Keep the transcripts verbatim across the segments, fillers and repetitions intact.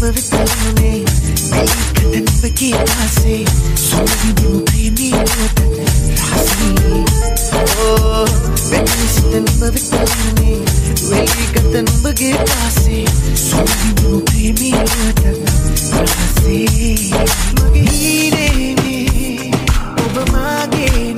number is telling me. Take the number key I see. So we will pay me oh, when we see the number is telling me. Take the number key I see. So we will pay me I see. Magine me, over magine.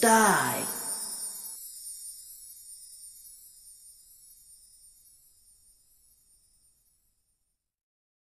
Die.